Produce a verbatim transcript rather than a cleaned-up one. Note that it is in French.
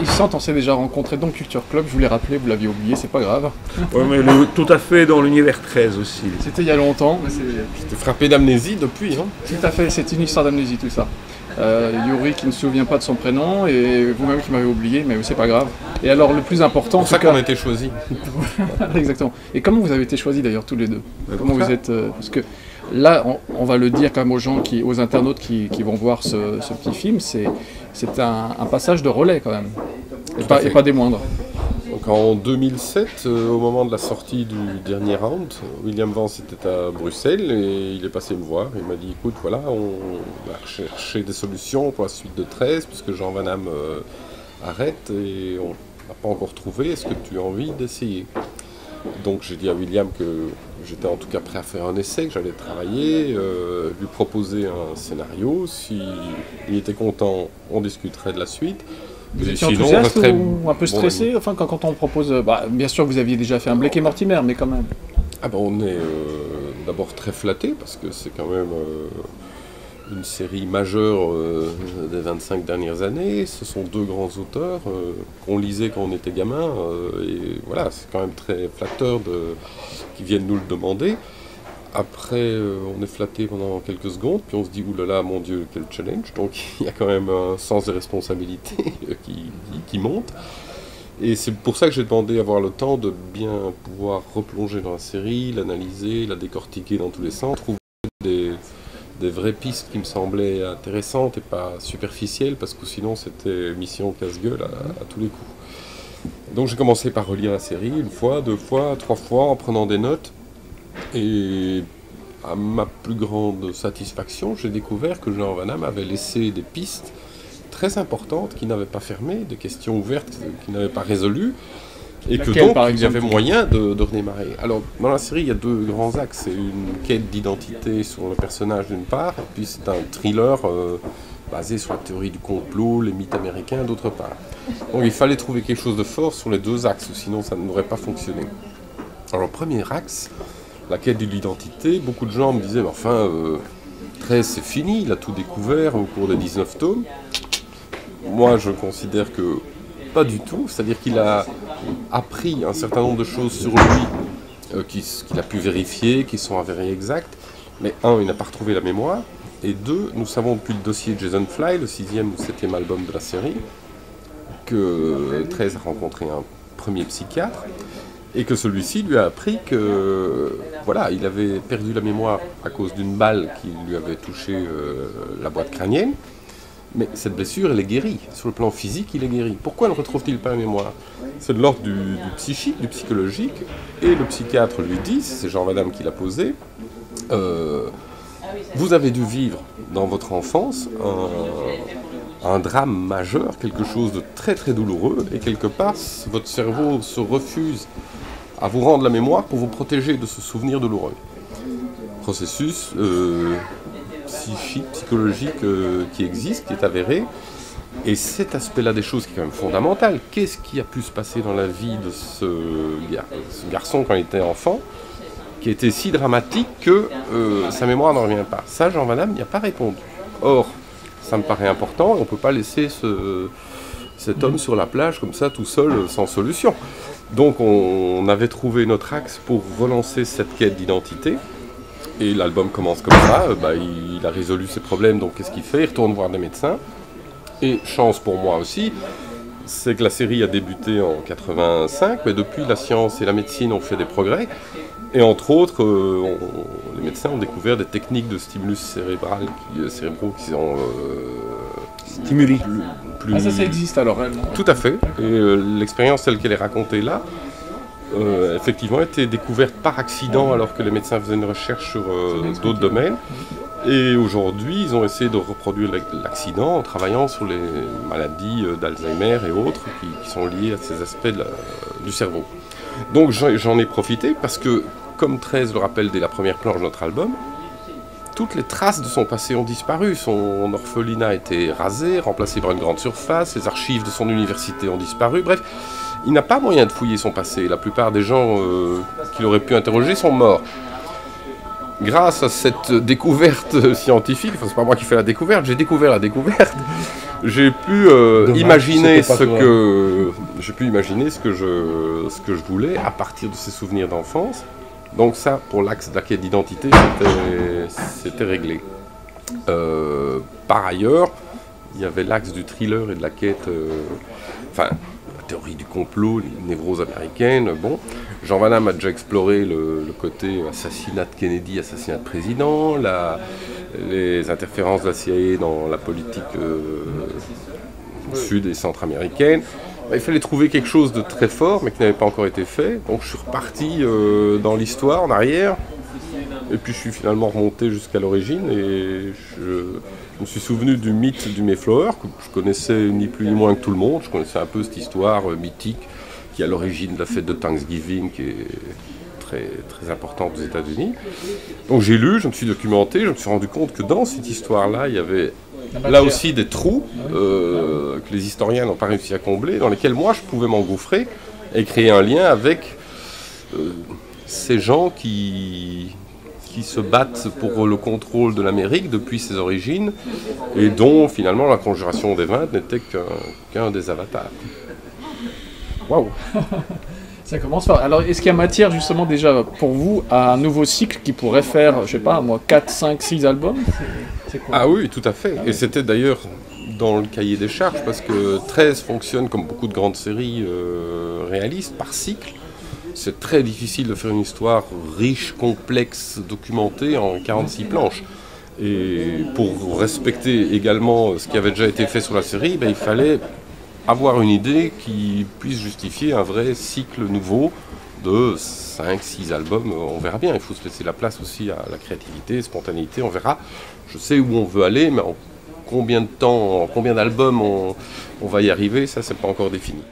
Et Sainte, on s'est déjà rencontré dans Culture Club, je vous l'ai rappelé, vous l'aviez oublié, c'est pas grave. Oui, mais le, tout à fait dans l'univers treize aussi. C'était il y a longtemps. J'étais frappé d'amnésie depuis. Hein. Tout à fait, c'est une histoire d'amnésie tout ça. Euh, Yuri qui ne se souvient pas de son prénom et vous-même qui m'avez oublié, mais c'est pas grave. Et alors le plus important, c'est qu'on a été choisis. Exactement. Et comment vous avez été choisis d'ailleurs tous les deux? Comment vous êtes euh, parce que là, on, on va le dire quand même aux gens, qui, aux internautes qui, qui vont voir ce, ce petit film, c'est un, un passage de relais quand même, et pas, et pas des moindres. Donc en deux mille sept, euh, au moment de la sortie du dernier round, William Vance était à Bruxelles et il est passé me voir. Il m'a dit, écoute, voilà, on va rechercher des solutions pour la suite de treize, puisque Jean Van Hamme euh, arrête et on n'a pas encore trouvé. Est-ce que tu as envie d'essayer ? Donc j'ai dit à William que j'étais en tout cas prêt à faire un essai, que j'allais travailler, euh, lui proposer un scénario. S'il il était content, on discuterait de la suite. Vous étiez enthousiaste ou un peu stressé? Enfin, quand, quand on propose... Bah, bien sûr, vous aviez déjà fait un Blake et Mortimer, mais quand même... Ah ben, on est euh, d'abord très flatté parce que c'est quand même euh, une série majeure euh, des vingt-cinq dernières années. Ce sont deux grands auteurs euh, qu'on lisait quand on était gamin. Euh, et voilà, c'est quand même très flatteur de... qu'ils viennent nous le demander. Après, euh, on est flatté pendant quelques secondes, puis on se dit, oulala, mon Dieu, quel challenge. Donc, il y a quand même un sens de responsabilité qui, qui, qui monte. Et c'est pour ça que j'ai demandé avoir le temps de bien pouvoir replonger dans la série, l'analyser, la décortiquer dans tous les sens, trouver des, des vraies pistes qui me semblaient intéressantes et pas superficielles, parce que sinon, c'était mission casse-gueule à, à tous les coups. Donc, j'ai commencé par relire la série une fois, deux fois, trois fois, en prenant des notes. Et à ma plus grande satisfaction, j'ai découvert que Jean Van Hamme avait laissé des pistes très importantes qui n'avaient pas fermé, des questions ouvertes qui n'avaient pas résolues, et que donc il y avait moyen de, de redémarrer. Alors dans la série, il y a deux grands axes, c'est une quête d'identité sur le personnage d'une part, et puis c'est un thriller euh, basé sur la théorie du complot, les mythes américains d'autre part. Donc il fallait trouver quelque chose de fort sur les deux axes, sinon ça n'aurait pas fonctionné. Alors le premier axe, la quête de l'identité, beaucoup de gens me disaient, mais enfin, euh, treize c'est fini, il a tout découvert au cours des dix-neuf tomes. Moi, je considère que pas du tout, c'est-à-dire qu'il a appris un certain nombre de choses sur lui, euh, qu'il qu'il a pu vérifier, qui sont avérées exactes, mais un, il n'a pas retrouvé la mémoire, et deux, nous savons depuis le dossier de Jason Fly, le sixième ou septième album de la série, que treize a rencontré un premier psychiatre, et que celui-ci lui a appris que voilà, il avait perdu la mémoire à cause d'une balle qui lui avait touché euh, la boîte crânienne, mais cette blessure, elle est guérie. Sur le plan physique, il est guéri. Pourquoi ne retrouve-t-il pas la mémoire? C'est de l'ordre du, du psychique, du psychologique, et le psychiatre lui dit, c'est Jean Van Hamme qui l'a posé, euh, vous avez dû vivre dans votre enfance un... un drame majeur, quelque chose de très très douloureux, et quelque part, votre cerveau se refuse à vous rendre la mémoire pour vous protéger de ce souvenir douloureux. Processus euh, psychique, psychologique euh, qui existe, qui est avéré, et cet aspect-là des choses qui est quand même fondamental. Qu'est-ce qui a pu se passer dans la vie de ce, gar ce garçon quand il était enfant, qui était si dramatique que euh, sa mémoire n'en revient pas? Ça, Jean Van Hamme n'y a pas répondu. Or, ça me paraît important, et on ne peut pas laisser ce, cet homme sur la plage comme ça, tout seul, sans solution. Donc on, on avait trouvé notre axe pour relancer cette quête d'identité, et l'album commence comme ça, bah, il, il a résolu ses problèmes, donc qu'est-ce qu'il fait? Il retourne voir des médecins, et chance pour moi aussi, c'est que la série a débuté en quatre-vingt-cinq, mais depuis, la science et la médecine ont fait des progrès, et entre autres, euh, on, les médecins ont découvert des techniques de stimulus cérébral, qui, cérébraux qui sont... Euh, stimuli. Plus, plus... Ah, ça, ça existe alors réellement? Tout à fait. Et euh, l'expérience telle qu'elle est racontée là, euh, effectivement, était découverte par accident alors que les médecins faisaient une recherche sur euh, d'autres domaines. Et aujourd'hui, ils ont essayé de reproduire l'accident en travaillant sur les maladies d'Alzheimer et autres qui, qui sont liées à ces aspects de la, du cerveau. Donc j'en ai profité parce que, comme treize le rappelle dès la première planche de notre album, toutes les traces de son passé ont disparu. Son orphelinat a été rasé, remplacé par une grande surface, les archives de son université ont disparu, bref, il n'a pas moyen de fouiller son passé. La plupart des gens euh, qu'il aurait pu interroger sont morts. Grâce à cette découverte scientifique, enfin c'est pas moi qui fais la découverte, j'ai découvert la découverte, J'ai pu euh, Dommage, imaginer ce toi. que j'ai pu imaginer ce que je ce que je voulais à partir de ces souvenirs d'enfance. Donc ça, pour l'axe d'identité, c'était réglé. Euh, par ailleurs, il y avait l'axe du thriller et de la quête, euh, enfin la théorie du complot, les névroses américaines. Bon, Jean Van Hamme a déjà exploré le, le côté assassinat de Kennedy, assassinat de président, la, les interférences de la C I A dans la politique euh, sud et centre-américaine. Il fallait trouver quelque chose de très fort, mais qui n'avait pas encore été fait. Donc je suis reparti euh, dans l'histoire, en arrière. Et puis je suis finalement remonté jusqu'à l'origine. Et je, je me suis souvenu du mythe du Mayflower, que je connaissais ni plus ni moins que tout le monde. Je connaissais un peu cette histoire euh, mythique qui est à l'origine de la fête de Thanksgiving, qui est très, très importante aux États-Unis. Donc j'ai lu, je me suis documenté, je me suis rendu compte que dans cette histoire-là, il y avait... là aussi des trous euh, que les historiens n'ont pas réussi à combler, dans lesquels moi je pouvais m'engouffrer et créer un lien avec euh, ces gens qui, qui se battent pour le contrôle de l'Amérique depuis ses origines et dont finalement la conjuration des vingt n'était qu'un qu'un des avatars. Waouh. Ça commence par... Alors, est-ce qu'il y a matière, justement, déjà, pour vous, à un nouveau cycle qui pourrait faire, je sais pas, moi, quatre, cinq, six albums? C'est quoi? Ah oui, tout à fait. Ah Et oui. C'était d'ailleurs dans le cahier des charges, parce que treize fonctionne, comme beaucoup de grandes séries euh, réalistes, par cycle. C'est très difficile de faire une histoire riche, complexe, documentée en quarante-six planches. Et pour respecter également ce qui avait déjà été fait sur la série, ben, il fallait... avoir une idée qui puisse justifier un vrai cycle nouveau de cinq six albums, on verra bien. Il faut se laisser la place aussi à la créativité, spontanéité, on verra. Je sais où on veut aller, mais en combien de temps, en combien d'albums on, on va y arriver, ça c'est pas encore défini.